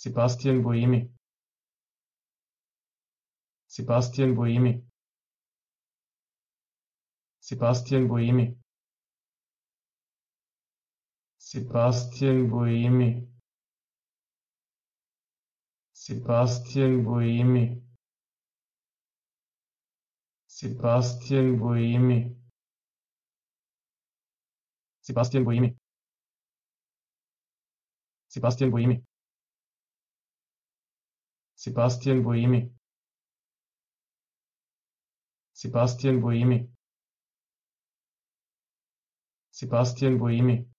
Sébastien Buemi. Sébastien Buemi. Sébastien Buemi. Sébastien Buemi. Sébastien Buemi. Sébastien Buemi. Sébastien Buemi. Sébastien Buemi. Sébastien Buemi. Sébastien Buemi. Sébastien Buemi.